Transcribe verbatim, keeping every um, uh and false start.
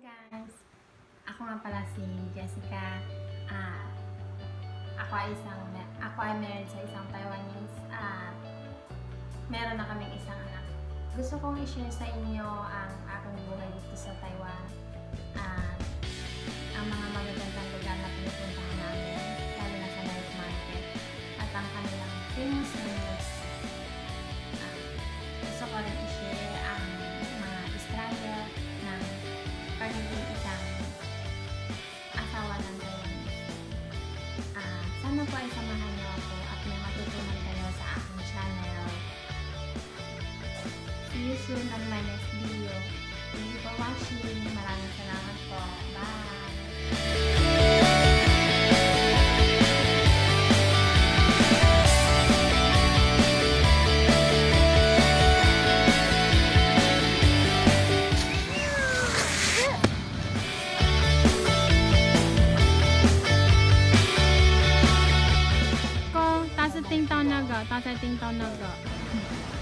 Guys! Ako nga pala si Jessica. Uh, ako, ay isang, ako ay married sa isang Taiwanese at meron na kaming isang anak. Gusto kong i-share sa inyo ang aking buhay dito sa Taiwan at uh, ang mga magagandang lugar na pinupuntahan namin, lalo na sa night market at ang kanilang famous menus. Uh, gusto ko rin i-share ang mga struggle ng pagiging isang asawa ng Taiwanese. Uh, sana po ay samahan niyo ako at may matutunan kayo sa aking channel. See you soon on my next video. Thank you for watching. Maraming salamat po. Bye! Ting tao naga, tao ting tao naga.